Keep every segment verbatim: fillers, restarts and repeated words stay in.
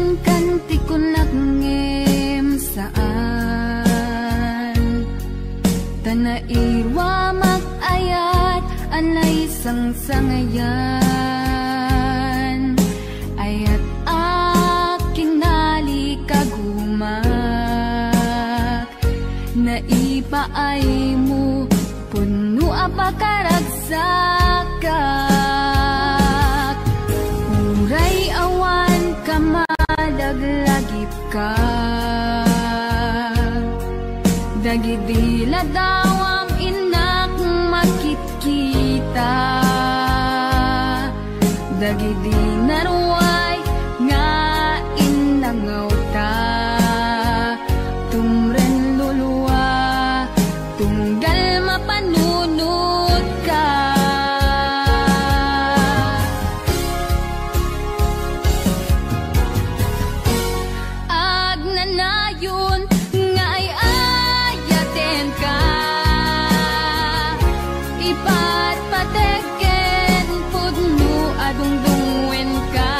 Minsan kan di ko nakngem saan tanairwa mag-ayat anay sangsangayan ayat aking nalikagumak naipaay mo puno apakaragsakak uray awan kamadaglagip ka dagidila daw ang inak makikita dagidinarway nga inangaw ta tumren luluwa tunggal mapanunod ka agnanayon nga ay ayaten ka ipatpateken pudno adungdungwen ka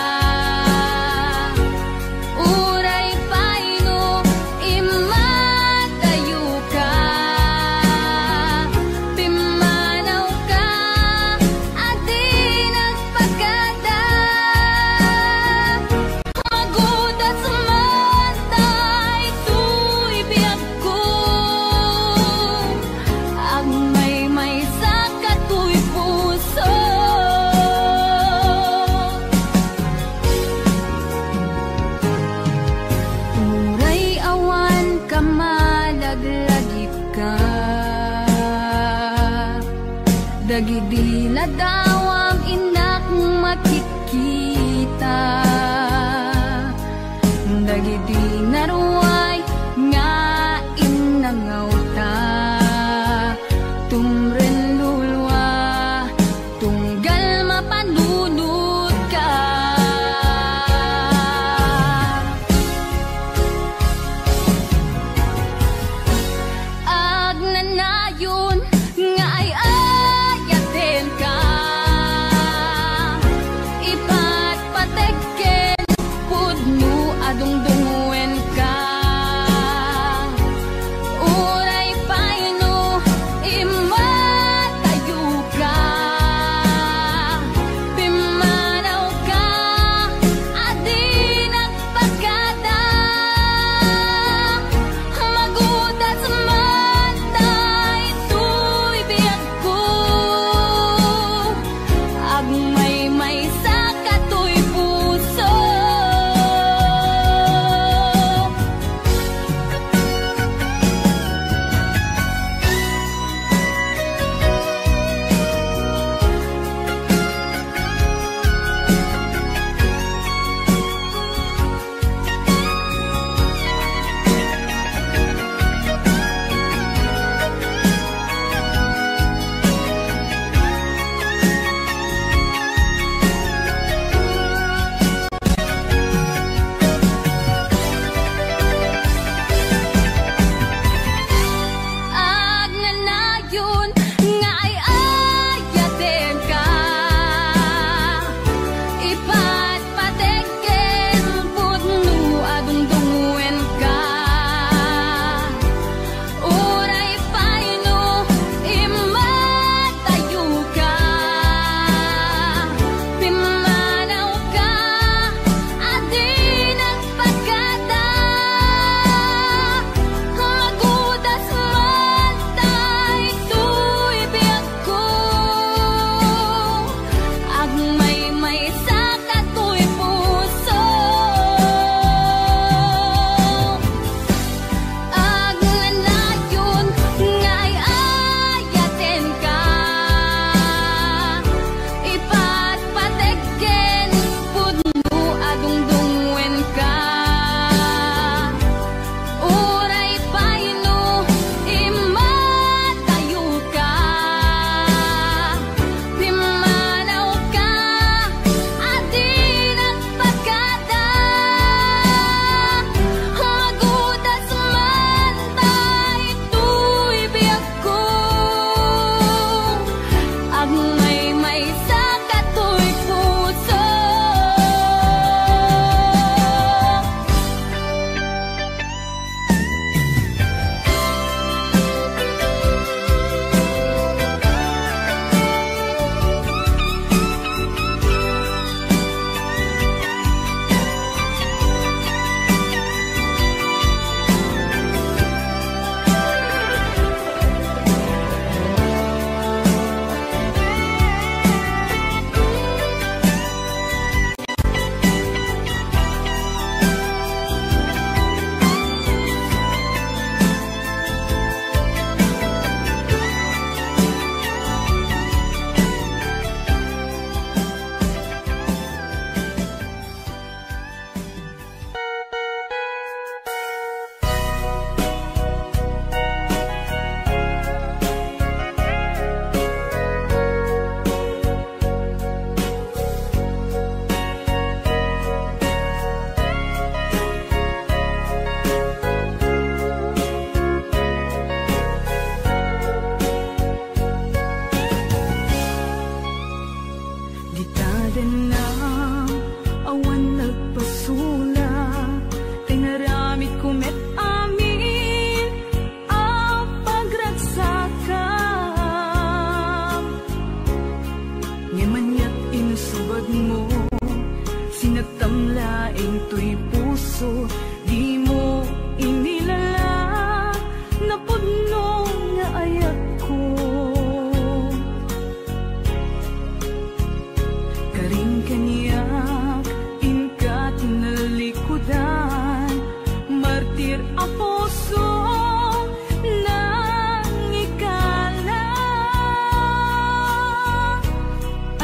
uray paino imatayo ka pimanaw ka atin at pagkata magudat sumantay tuy biag ko ang may may sakat tuy puso uray awan kamalaglagip ka dagidila daw ang inak makikita dagidinarway nga inangaw ta tumren lulwa tunggal mapanunod ka agnanayon nga ay ayaten ka ipatpateken pudno adungdungwen ka uray paino imatayo ka pimanaw ka adin at pagkata magudat samantay tuy biag ko ang may may sakat tuy puso puso, di mo inilala na puno nga ayak ko. Karing kanyak inkat na likudan, martir a puso ng ikala.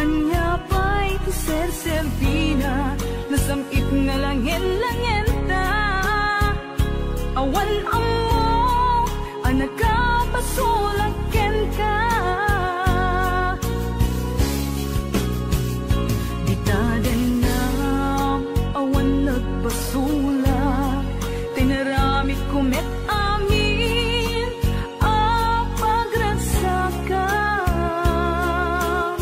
Anya pa'y serservina na samit na langin-langin ta. Awan ang mo ang nakapasulakin ka. Di tadan na awan nagpasulak, tinaramit kumit amin apagransaka.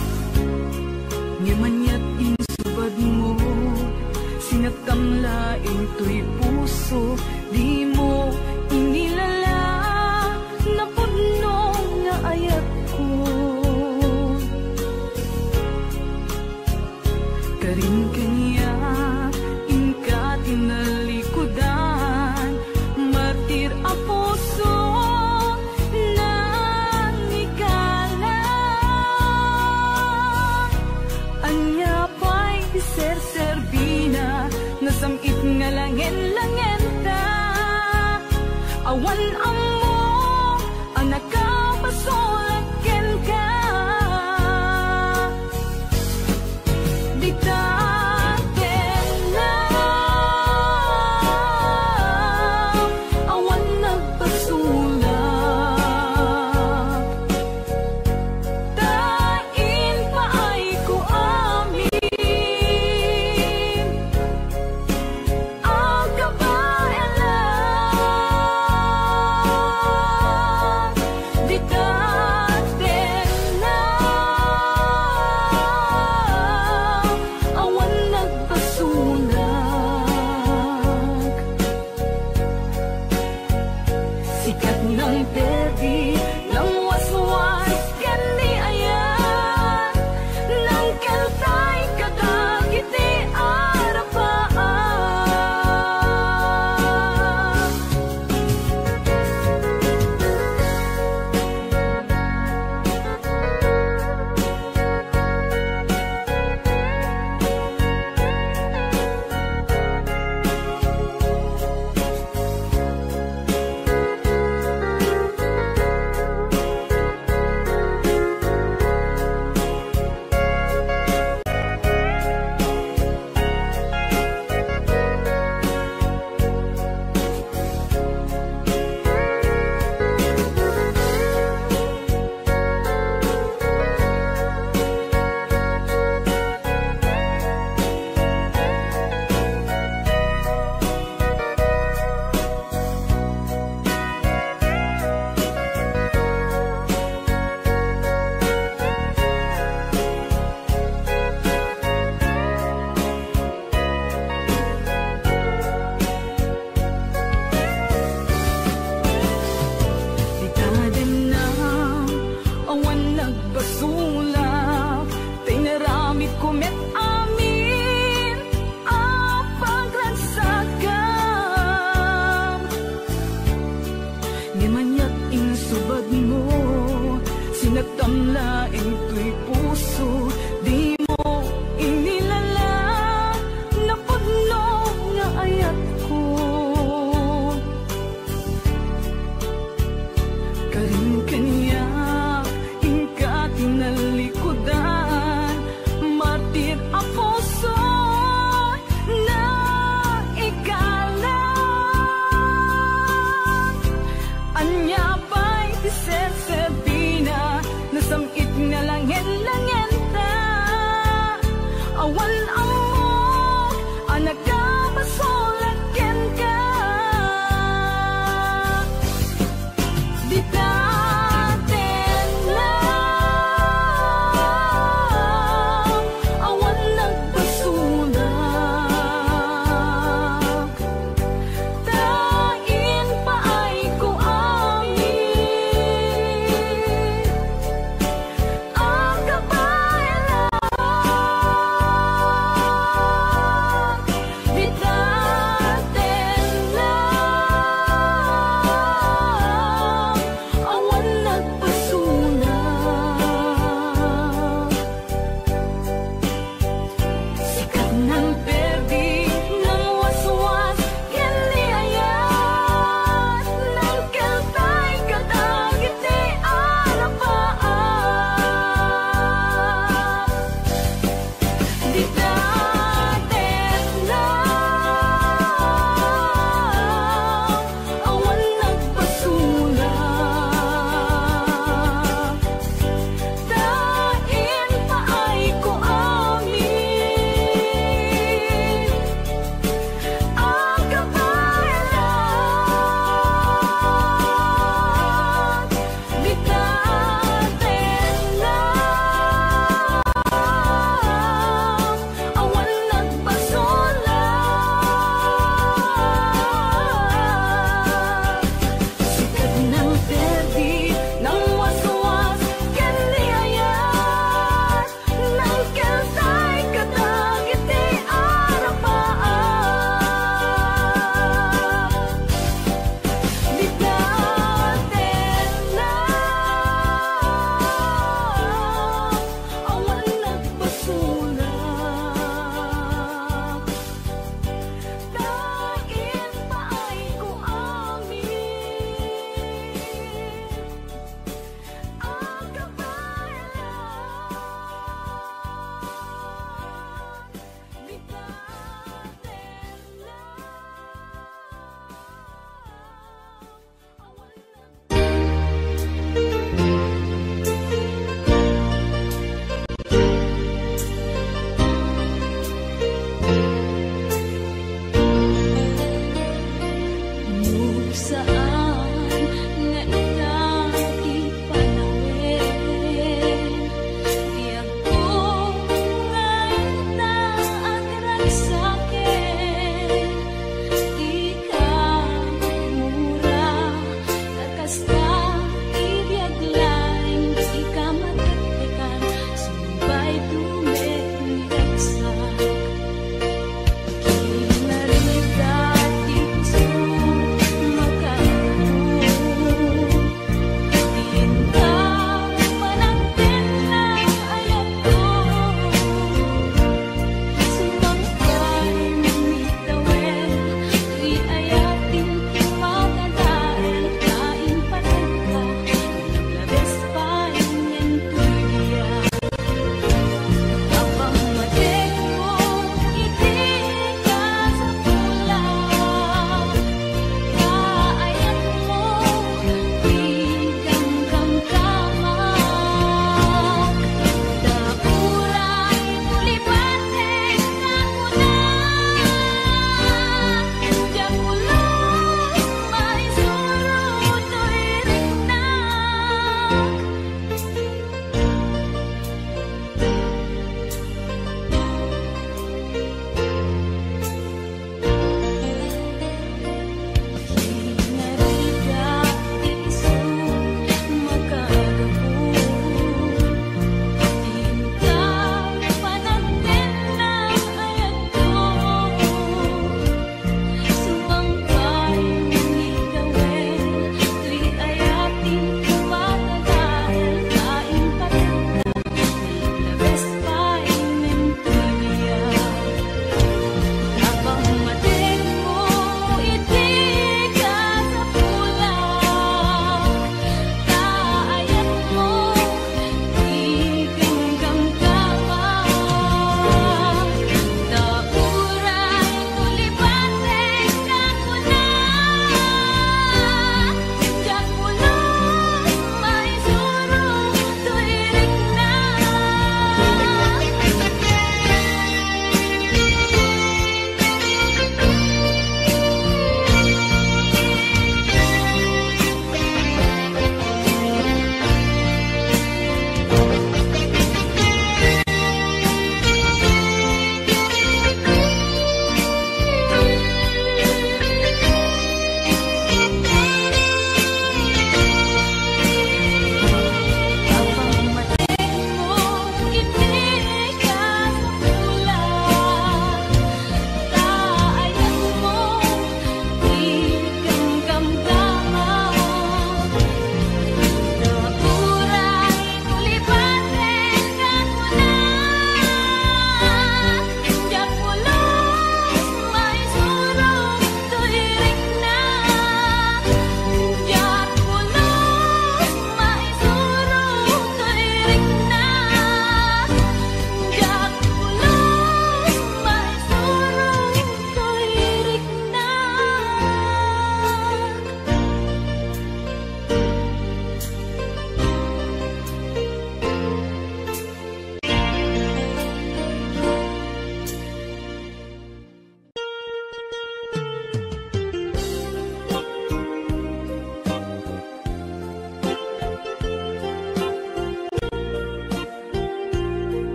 Ngamanyat insubad mo, sinagtamlain to'y puso, di mo inilala na puno nga ayat ko. Karin kanya inkatin na likudan, martir a puso ng ikala. Anya pa'y serservina na samit nga langin-langin ta. Awan ang mo ang nakapasulakin ka. Di tatin na awan nagpasulak, tain pa ay ko amin ang kabayalan. Di tatin na awan nagpasulak, sikat ng tedi, ng waswas, kandi ayan, ng kantay, kadagiti, arapaan. Di tadan na awan nagpasulak, tinaramit kumit amin apagransakam. Ngamanyat insubad mo, sinagtamlain to'y puso, di mo inilala na puno nga ayat ko. Karin kanya ingkatin na likudan, martir a puso na ikala. Anya pa'y serservina na samit nga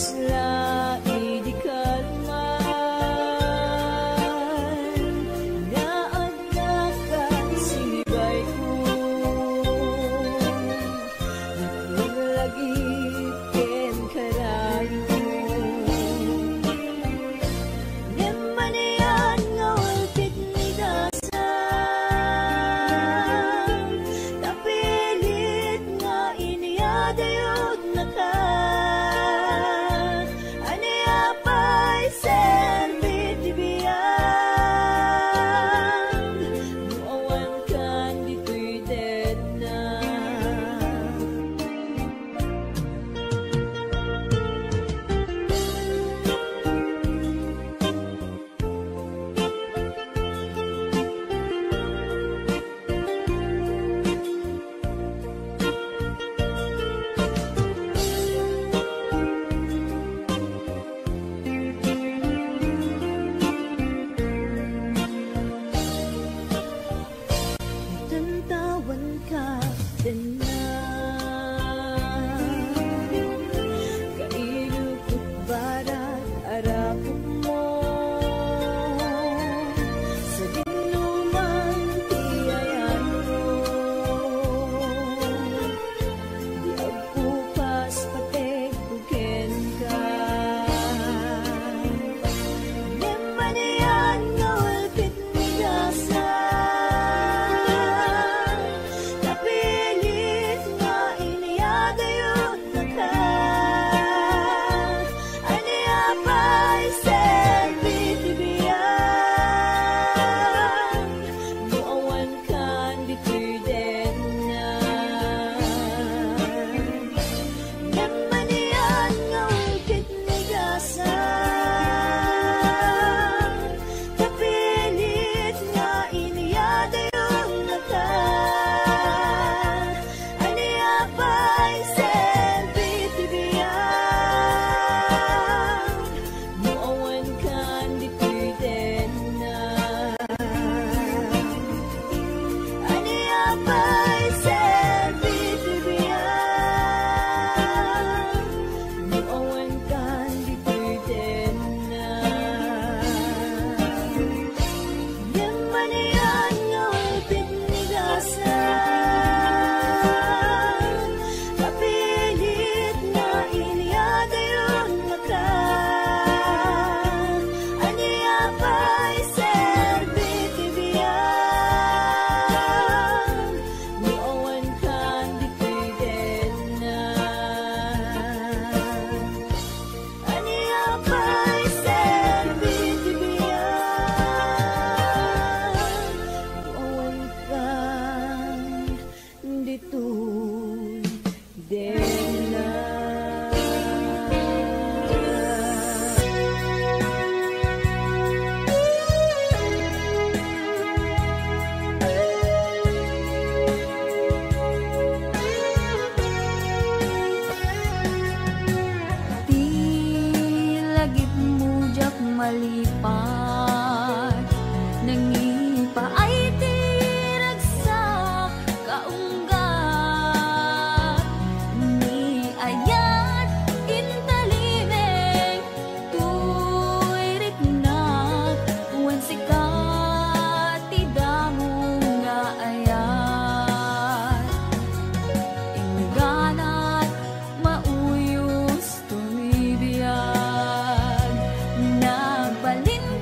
Balin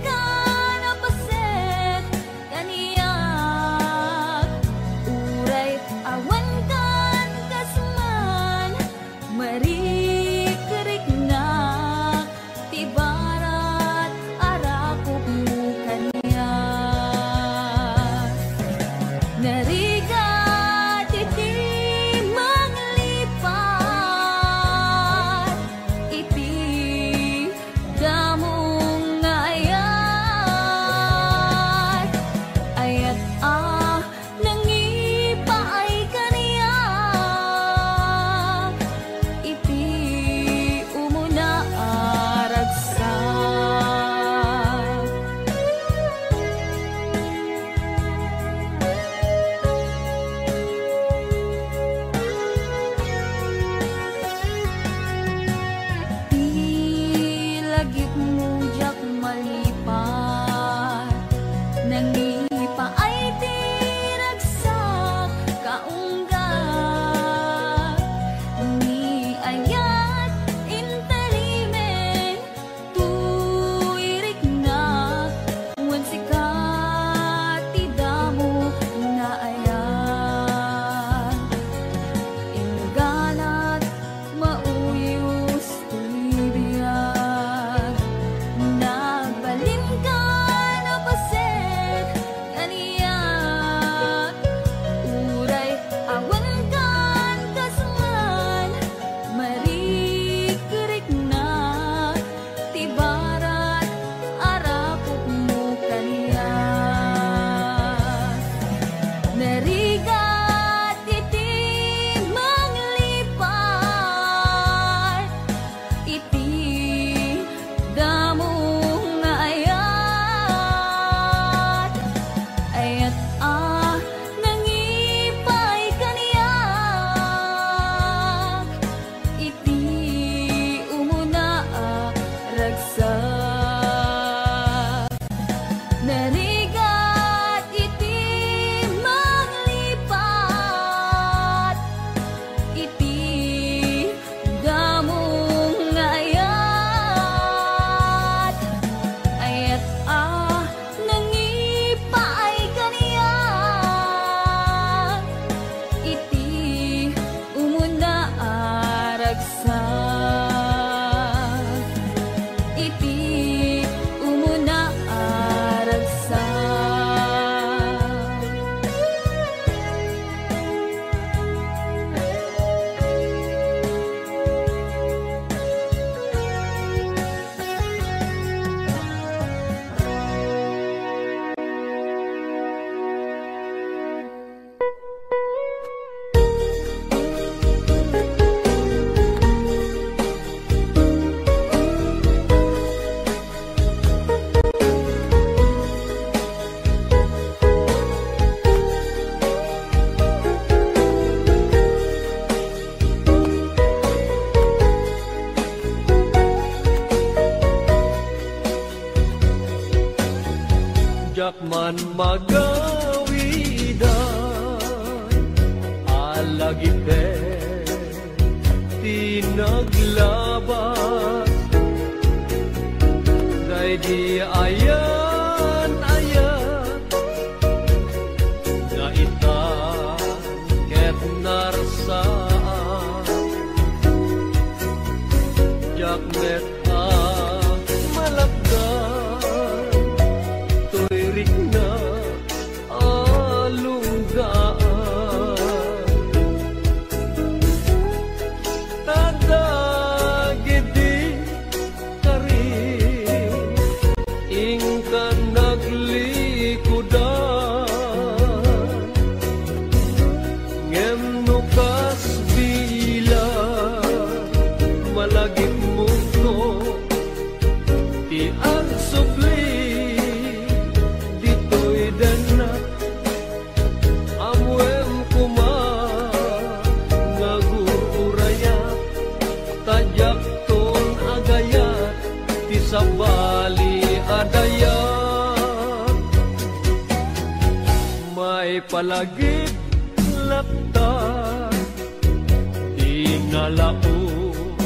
ka. Anak man magawiday alagipe tinaglabas day di ayan ayan na ita ket narsaan jak met palagip lapta inalaus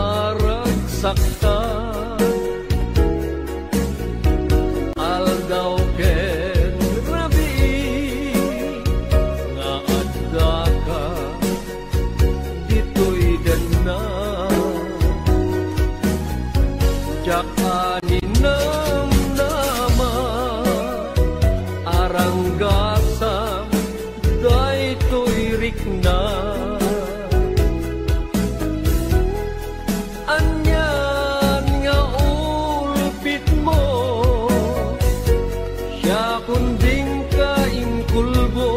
arag sakta aldaw ken rabi nga adda ka dito'y dana jakanin ng nama arangga na anyan nga ulpit mo siya kunding kaingkulbo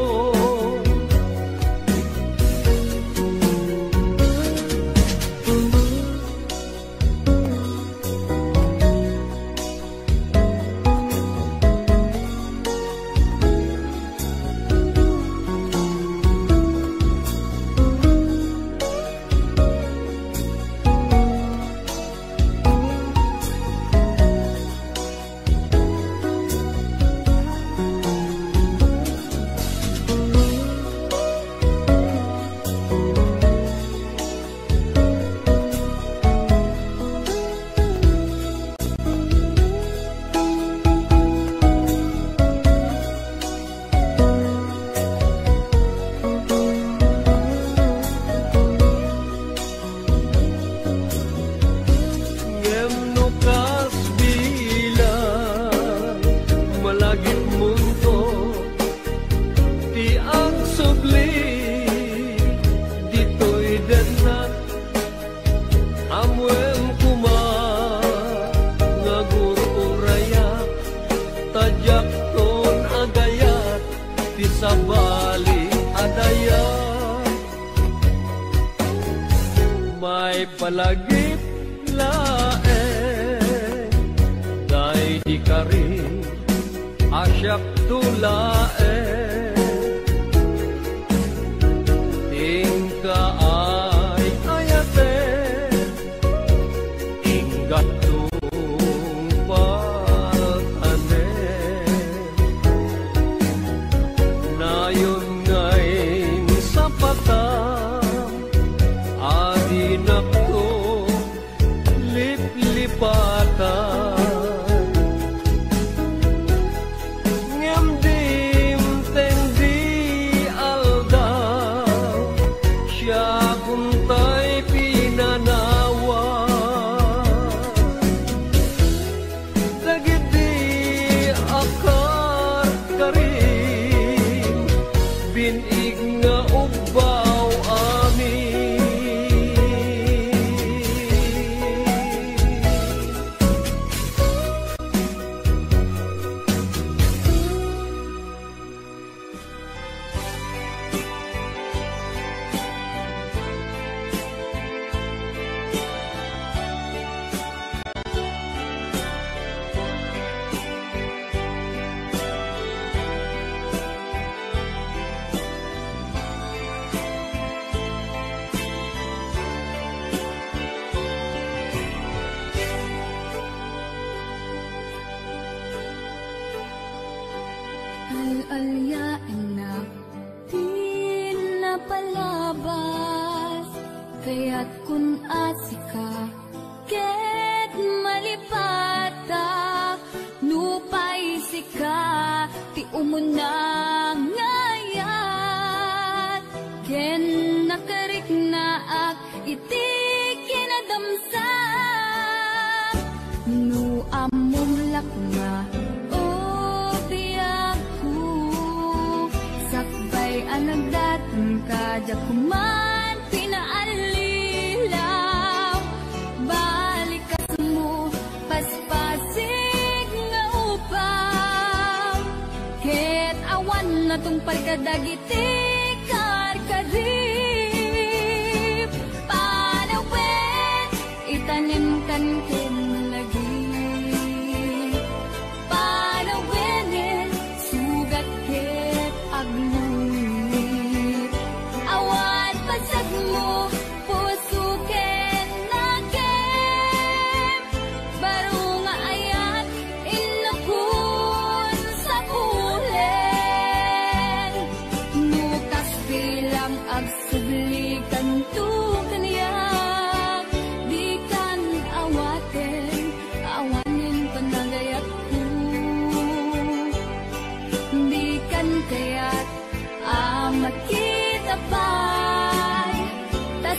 palagip lae day di kari asyak tulae tingka ay ayate inggat tung patane nayon ngay sapata adinap lipatan ngem di Al-alyaan na di napalabas, kaya't kun asika ket malipata nupay sika ti umunang ngayat ken nakarik na ak iti kinadamsa nu among lakma nagdating ka diya kuman pinaalilaw balikas mo paspasig nga upaw ket awan na tong parkadagiti karkarib panawen itanim kan ken lagi panawen sugat ket agno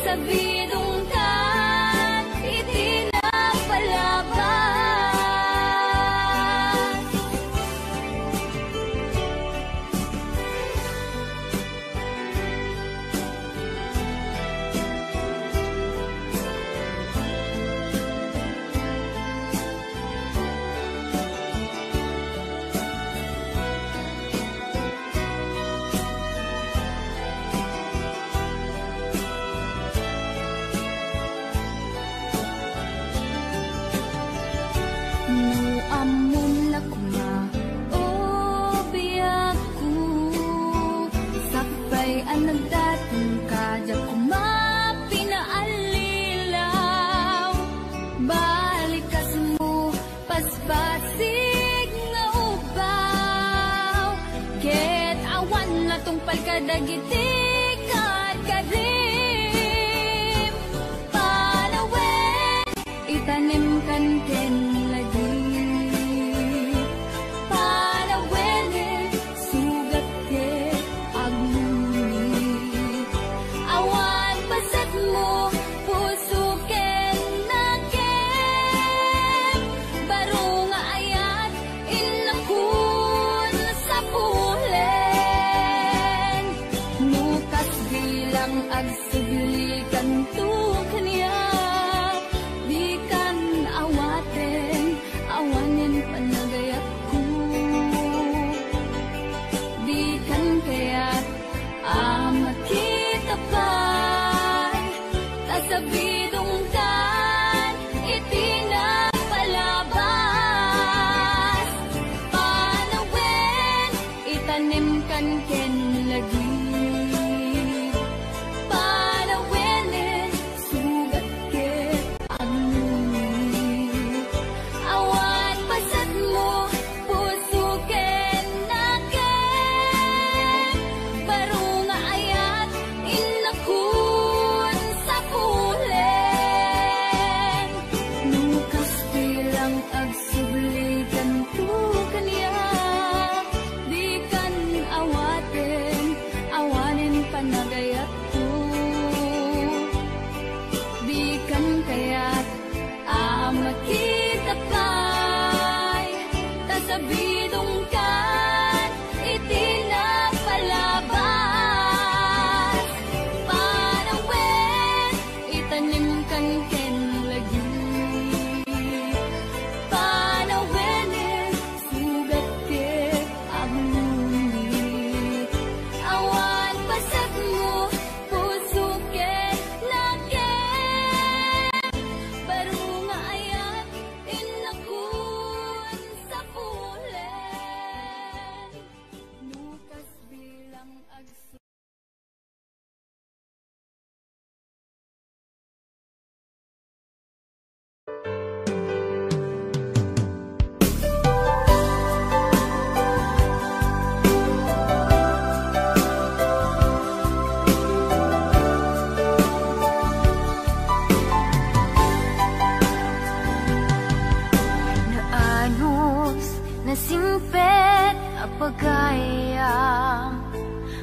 sabidong kat itinapalabas. Dagiti karkarim palawen itanim kan ken lagi palawen sugat ket agni awan pasat mo puso ken naken baro nga ayat inakun sa pulen agsibli kan tu kanya di kan awaten.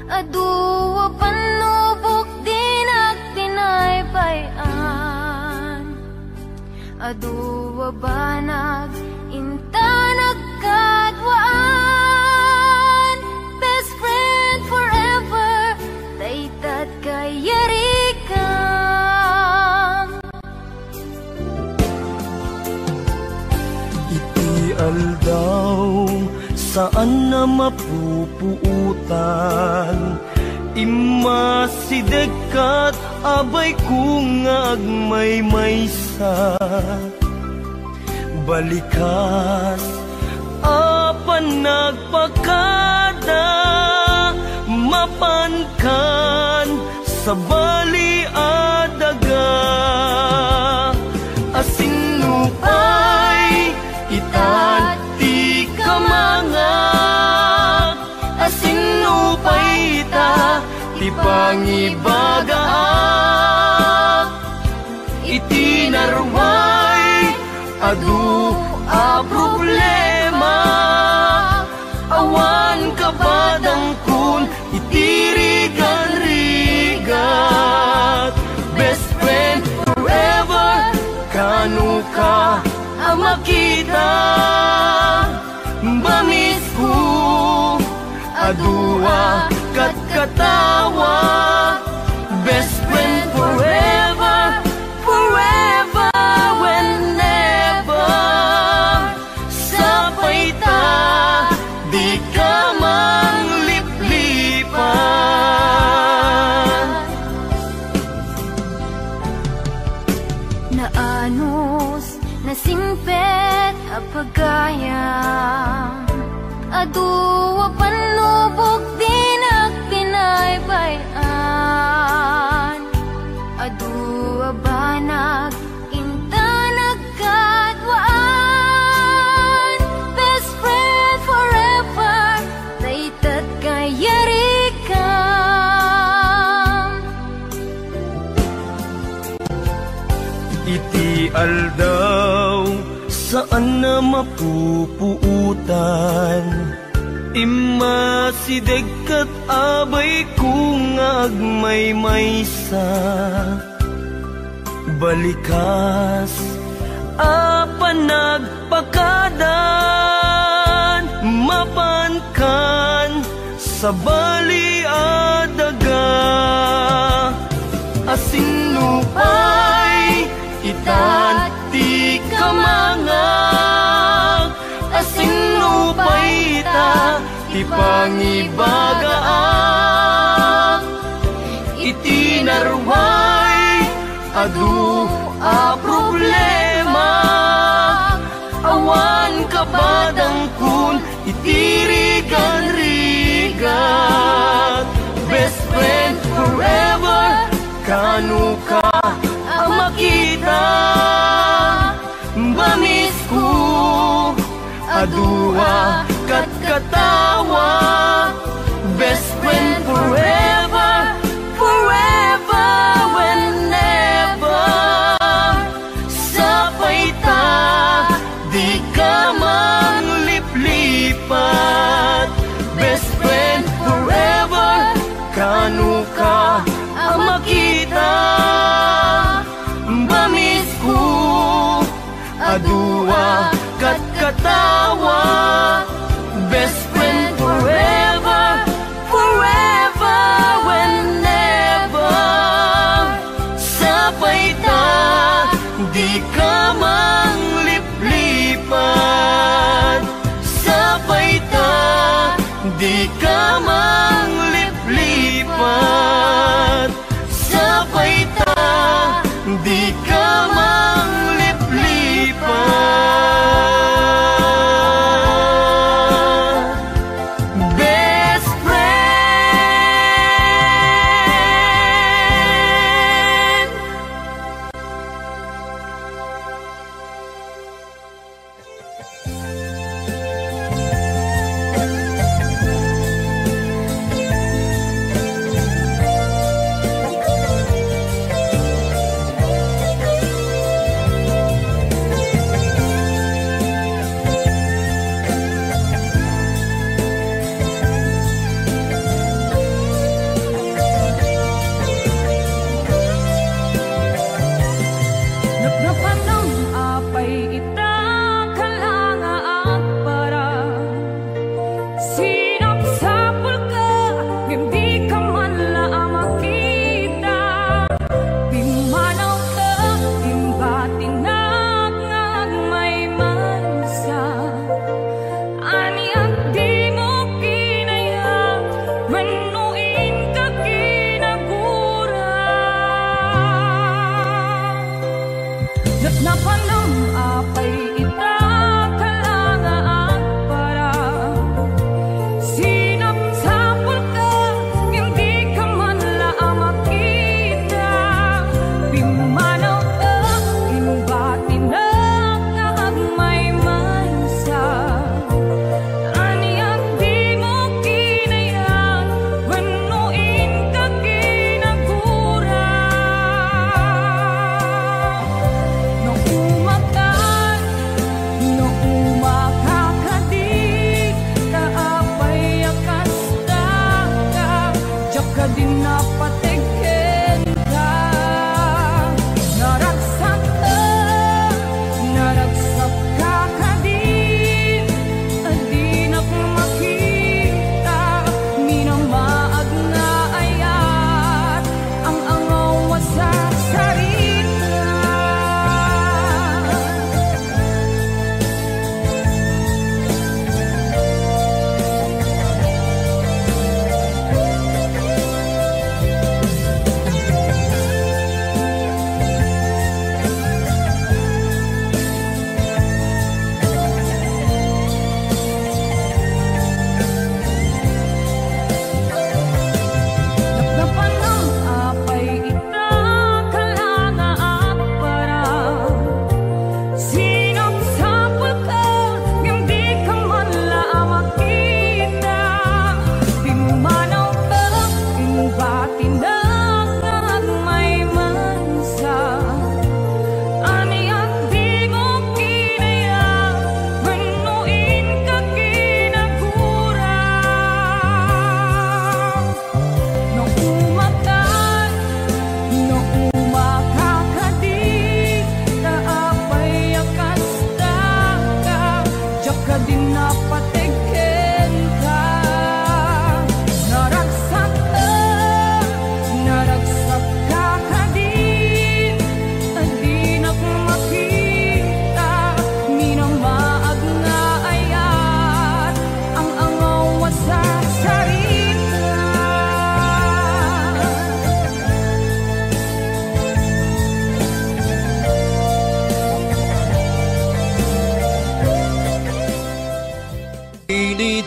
Aduwa panubok dinag pinaybayan, aduwa banag inta nagkadwaan. Best friend forever, daytat kayarikan. Iti aldaw saan na mapupuutan, imasideg ka't abay kung agmay maysa. Balikas apan nagpakada, mapankan sa bali adaga. Asinupay itan kamanga, asinupay ita tipangibaga, itinarway adu a problema. Awan kabadang kun itirigan rigat. Best friend forever, kanu ka amakita. Bamis ko, aduwa, katkatawa. Best friend forever, forever, whenever. Sa paita, di ka mangliplipan. Naanos, nasimpet, apagaya. Aduwa panubok dinag pinaybayan, aduwa banag inta nagkadwaan. Best friend forever, daytat kayarikan. Iti aldaw saan na mapupuutan, imasideg ka't abay kung agmay maysa. Balikas apan nagpakadan, mapankan sa bali adaga. Asinupay itati kamanga, asinupay ita tipangibagaan. Itinarway adu a problema. Awan kabadang kun itirigan rigat. Best friend forever, kanu ka amakita. Bamis ko, aduwa katkatawa. Best friend forever, forever, whenever. Sa paita, di ka mangliplipat. Best friend forever, kanu ka amakita. Bamis ko, aduwa katkatawa. Best friend forever, forever, whenever. Sa paita, di ka mangliplipan. Sa paita, di ka mangliplipan. Sa paita, di ka mangliplipan.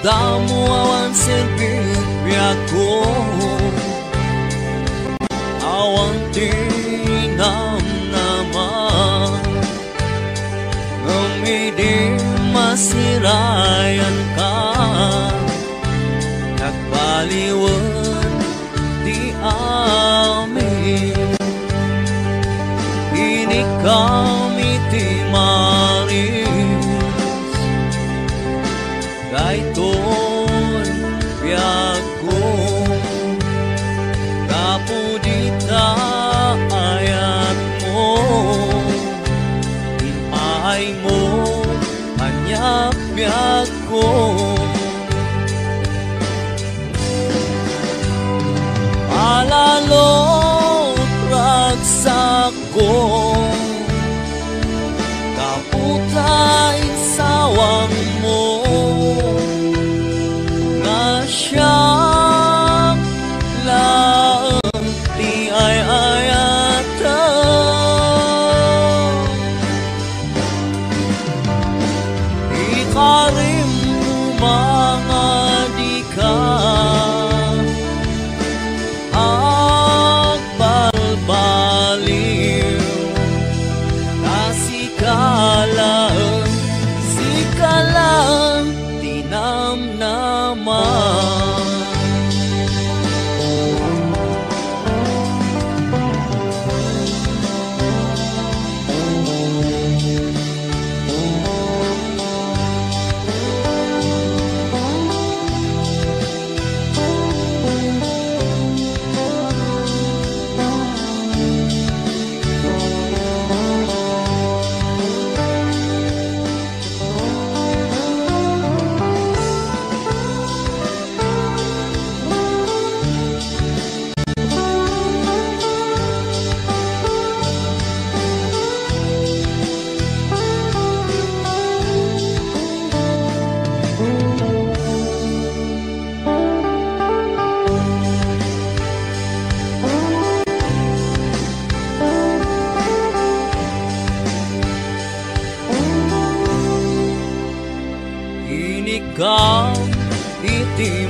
Damu awan sendiriaku, awan tinam nama, ngemidim masih rayan kan, tak baliwan di amin, ini kami timari. Gaiton biakku kapudita ayatmu ipaingmu hanya biakku alalot raksaku kaputlay sawangmu Syam laeng di ayat-ayata ikarim mangadikan akbal baliw kasikalan sikalan tinam nama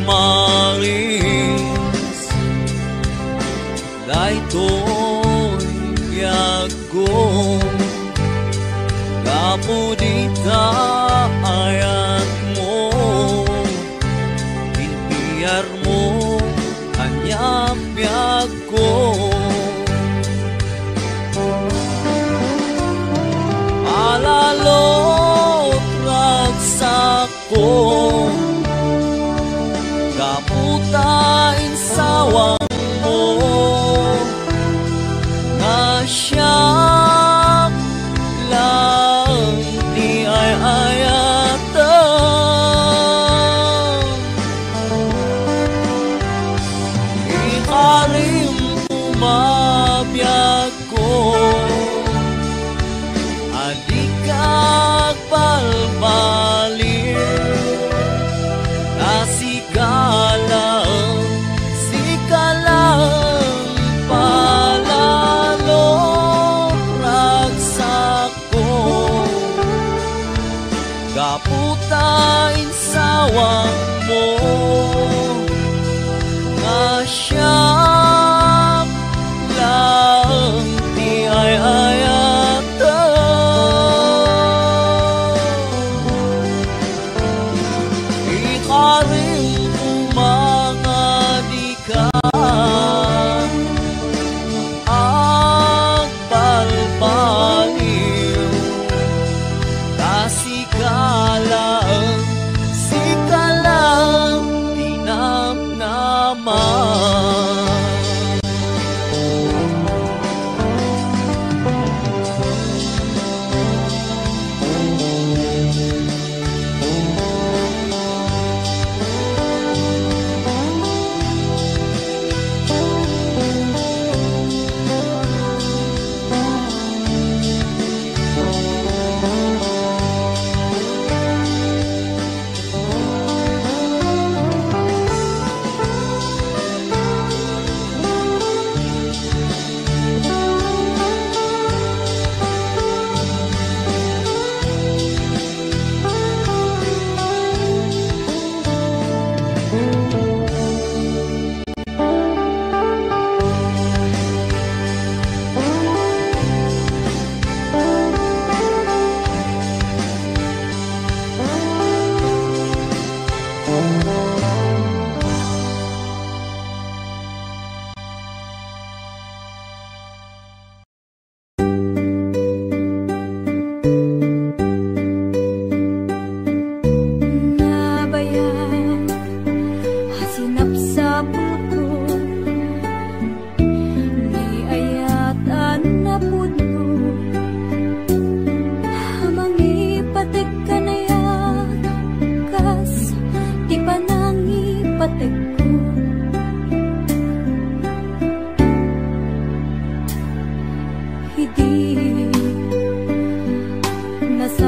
malis daiton yakong kapudita ayatmu impiarmu hanya biakku alalot raksaku kaputain sawangmu ngasyap lang di ay-ayatan ikarim umabiyagko adikak balbalir kasigala kaputain sawangmu ngasyap lang di ay-ayatan ikarim umangadikan akbal baliw kasih kalang si kalang.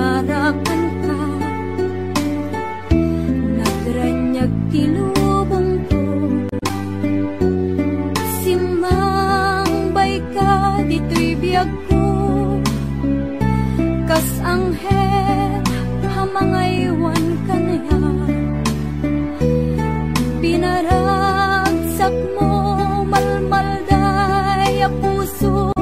mengharapkan kau, nagranya dilubungku, simang baik ka dito'y biyag ko, kas anghel hamangaywan ka na yan, pinaragsak mo malmalday a puso.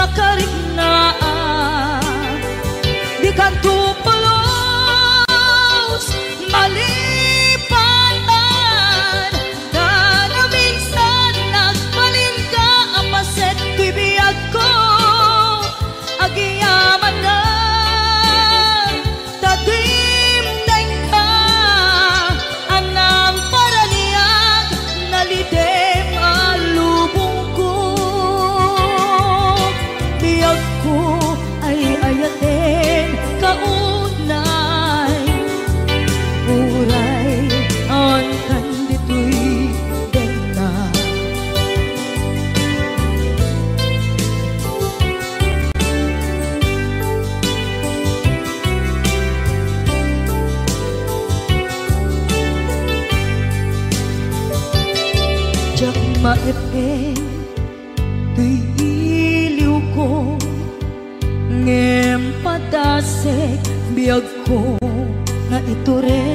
Makarik na biết em tùy ý liêu cô ngem patase biagko na iture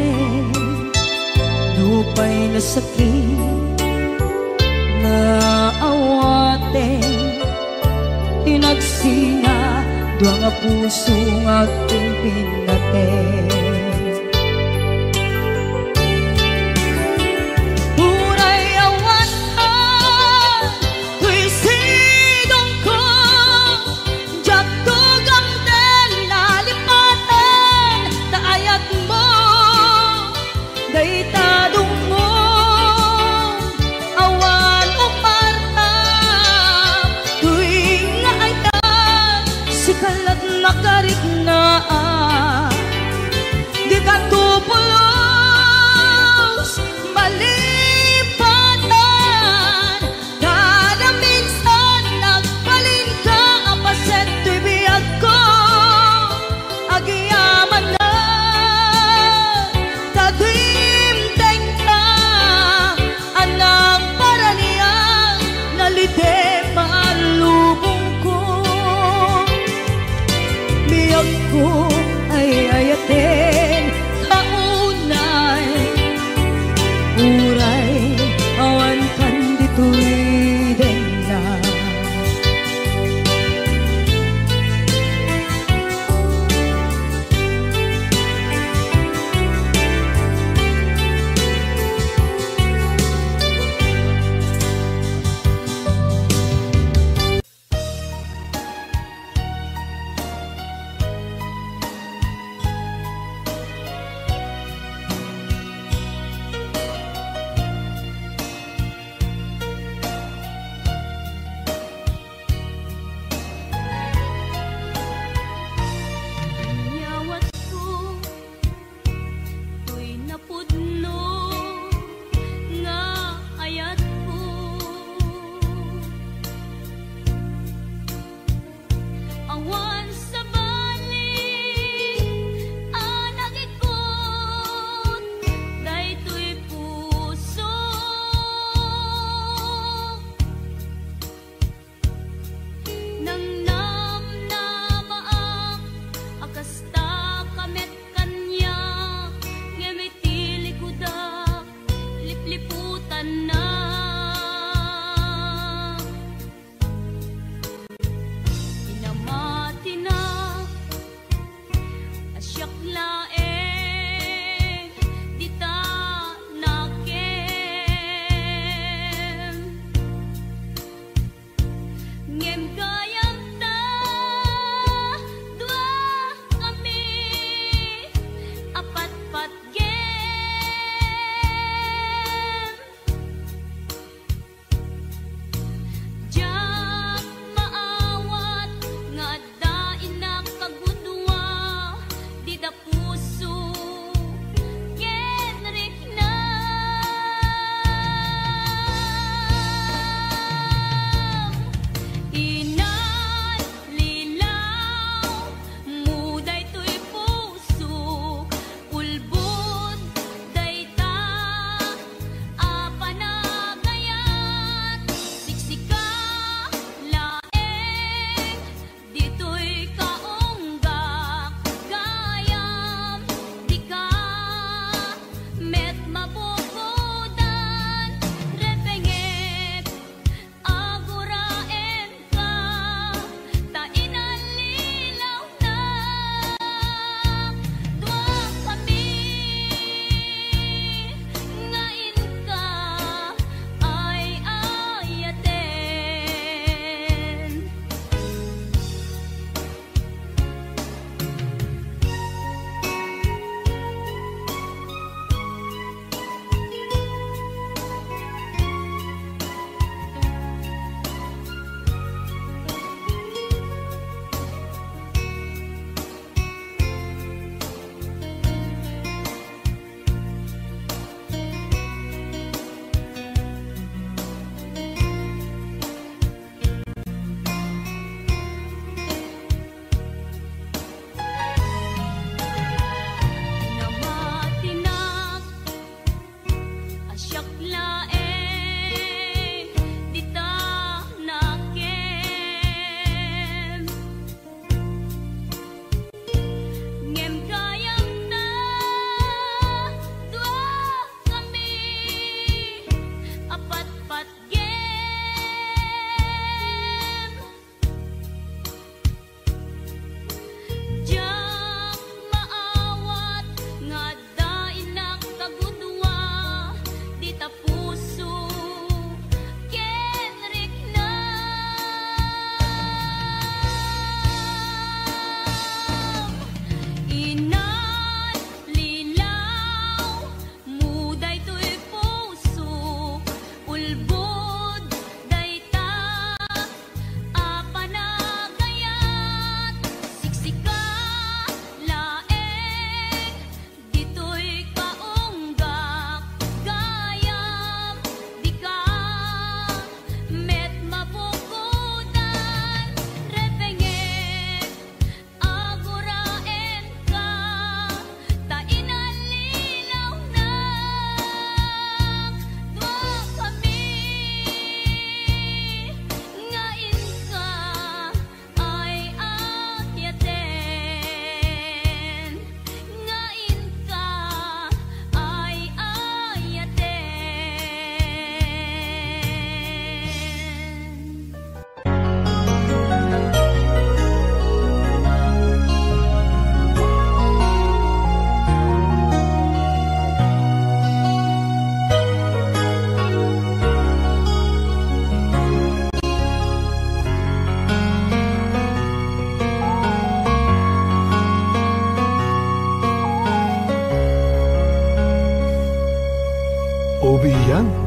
lupay na sakit na awate tinagsinga doang ang pusong ating pinate.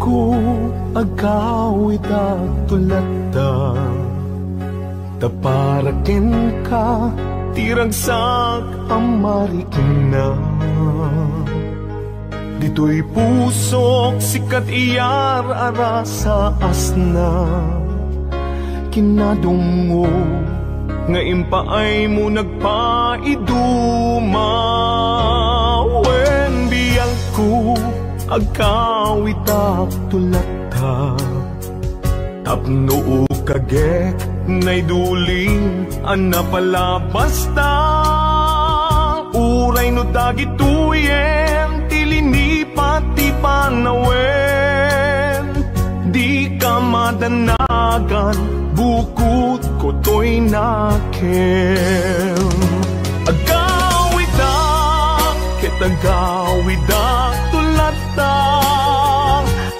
ku agawid at tulata, taparakin ka, tiragsak amarikin na. Dito'y pusok, sikat iyar, arasa asna, kinadungo, ngayon pa ay mo nagpaidumaw. Wenbiyal ko, agawid at tulata, tapno kagek, naiduling, anapalabas ta, uray no tagituyen, tilinipat-tipan awen, di ka madanagan, bukod ko to'y nakel. Agawid ak, ketagawid ak tulata,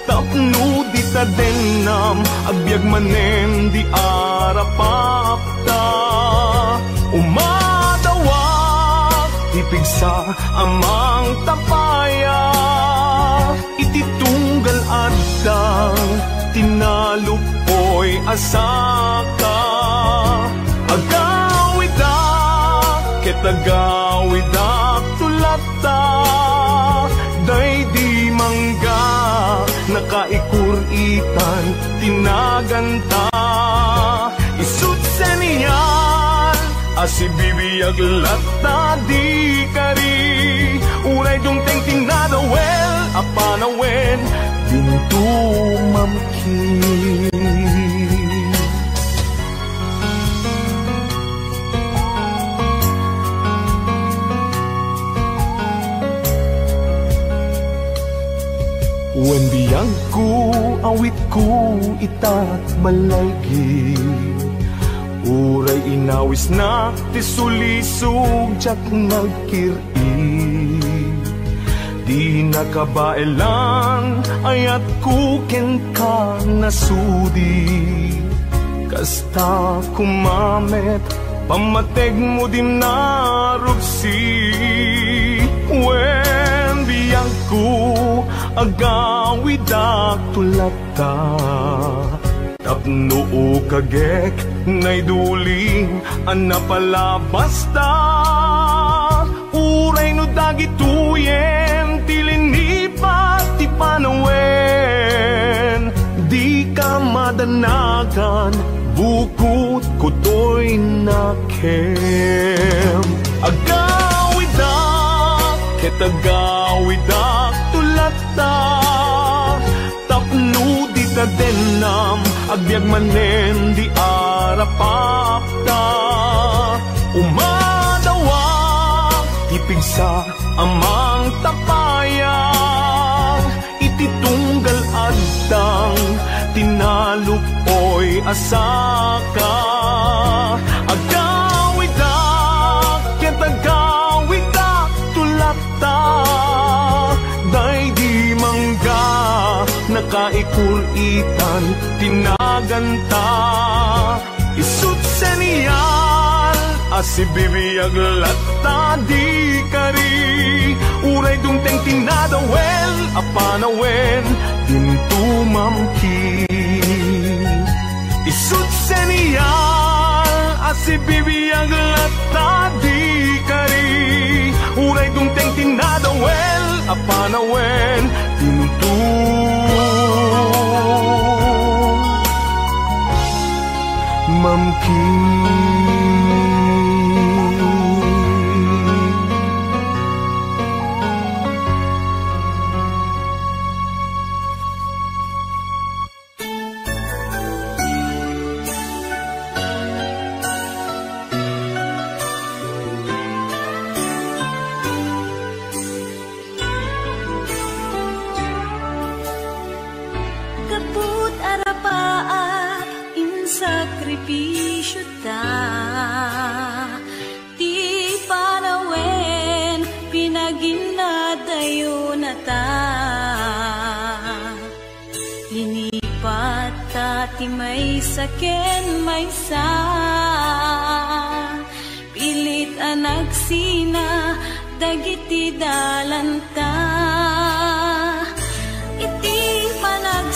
tapno di sa denam, agbyag manen di arapapta. Umadawak, ipigsa amang tapaya, ititunggal adang, tinalupoy asaka. Agawid ak, ketagawid ak tulata, day di mangga, nakaikuritan, tinaganta. Isut sa niyan, asibibiyag lata di kari, uray dungteng tinadawel, apanawen, dintu mamkin. Wenbiyang ko, awit ko, itat malaygi, uray inawis na, tisulisog, jak nagkiri. Di nakabaelan, ayat ko, kenka nasudi, kasta kumamet, pamateg mo din narugsi. Wenbiyang ko, agawid at tulata, tapno kagek, naiduling, anapalabas ta, uray no dagituyen, tilinipat-tipanawen, di ka madanagan, bukod ko to'y nakem. Agawid ak, ketagawid ak tulata, tapno di ta denam, agbyag manen di arapapta. Umadawak, tipigsa amang tapayang, ititunggal adang, tinalupoy asaka. Agawid ak, ketagawid ak tulata, day di mangga, nakaikuritan, tinaganta. Isut sa niyan, asibibiyag lata di kari, uray dungteng tinadawel, apanawen, dintumamkin. Isut sa niyan, asibibiyag lata di kari, uray dungteng tinadawel, apanawen, dintumamkin. May saken may sa, pilit anak sina, dagiti dalanta, iti panag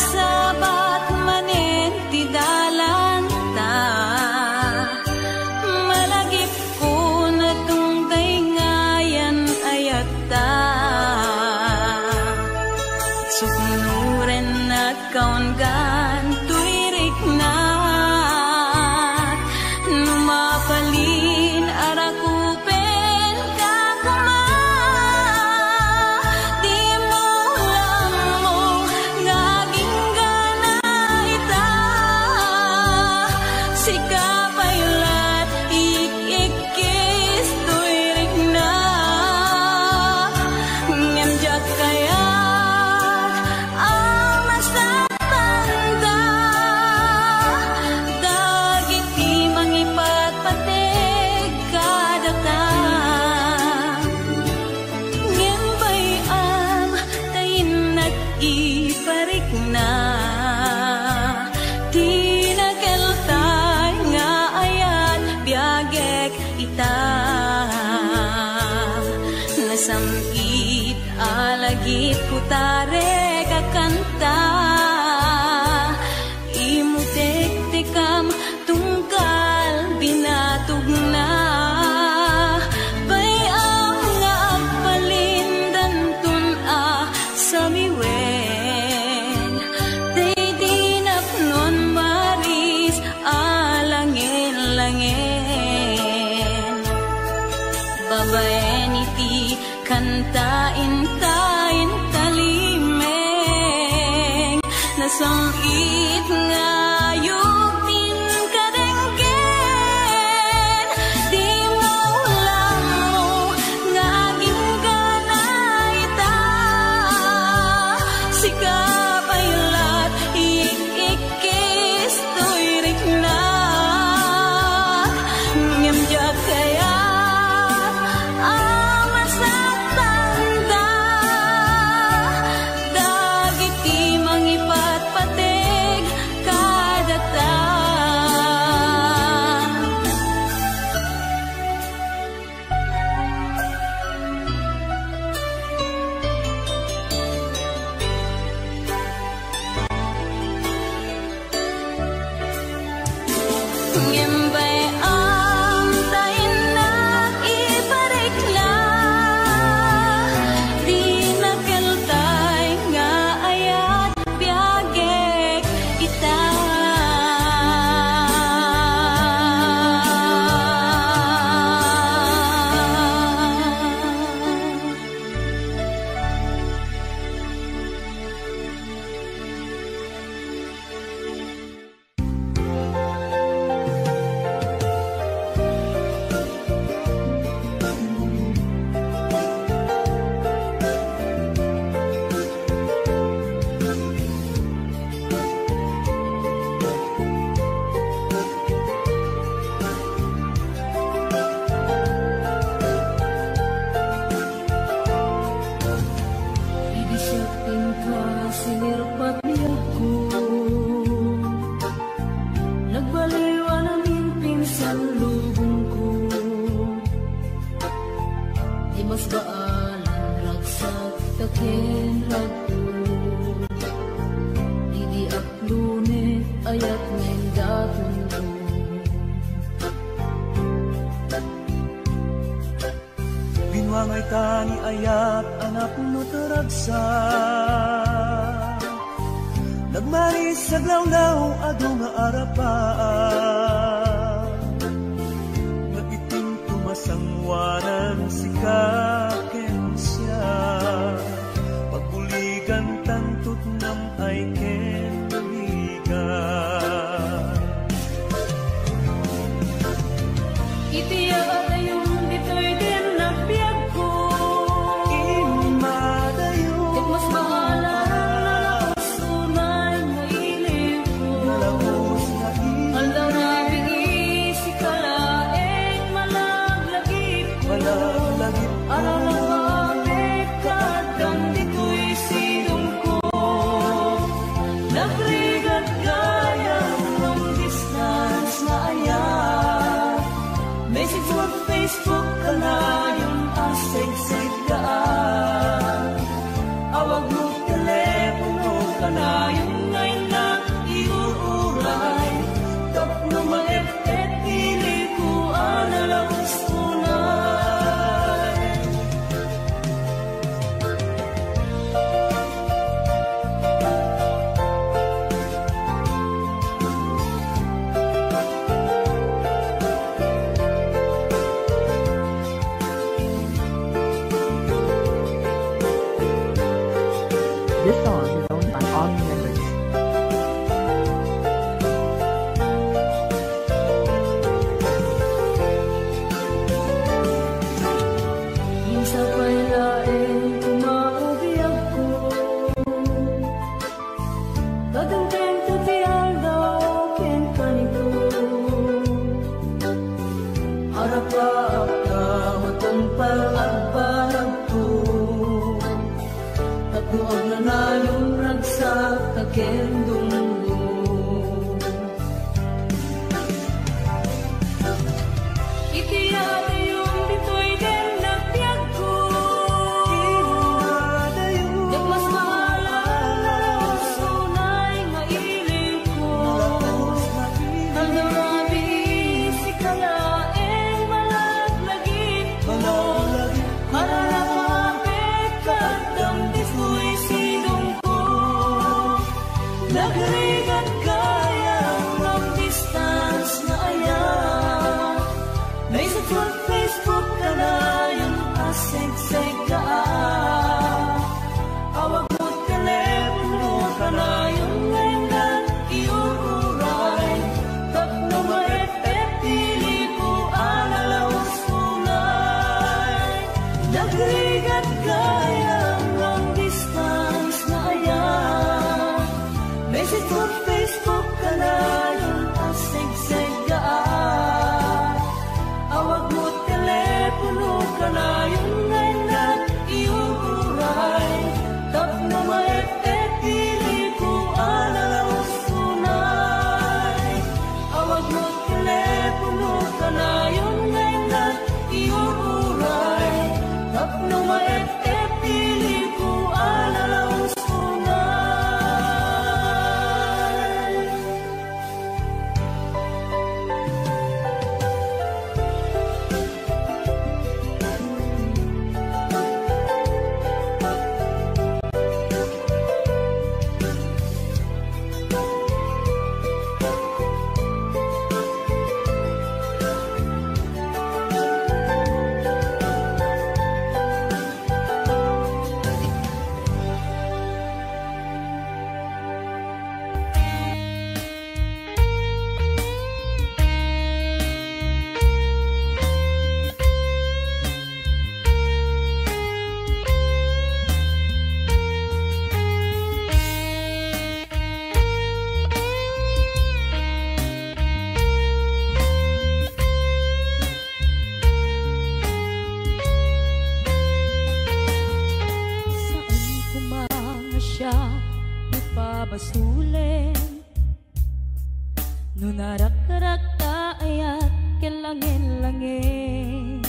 nunarak-rak taayat ke langit-langit.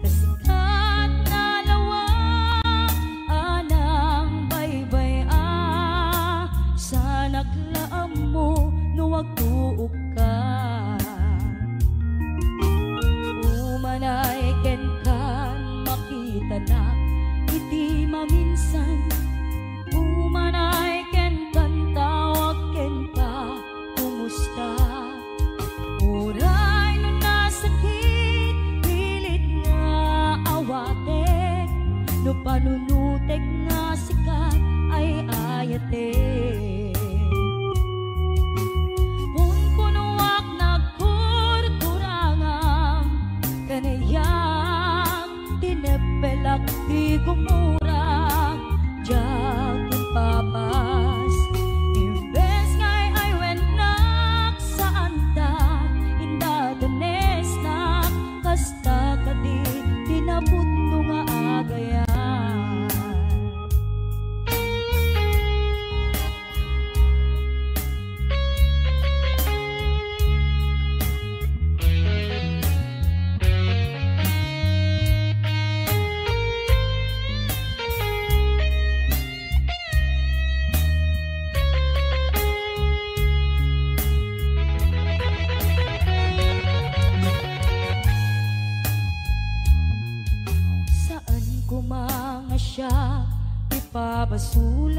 Rasikat na nawa anang baybaya sa naklaam mo nuwag tuok ka. Umanay ken kan makita na iti maminsan. Umanay ken kan tawag ken pa kumusta. Uray no nasakit pilit nga awatek, no panunutek nga sikat ay ayatek. Punpunuak nagkurkurangang kanayang tinepelak di kumurang. Jakin papas, imbes ngay ay wenak saan ta inda danes na kasta kadi tinabutno nga agaya. Papasul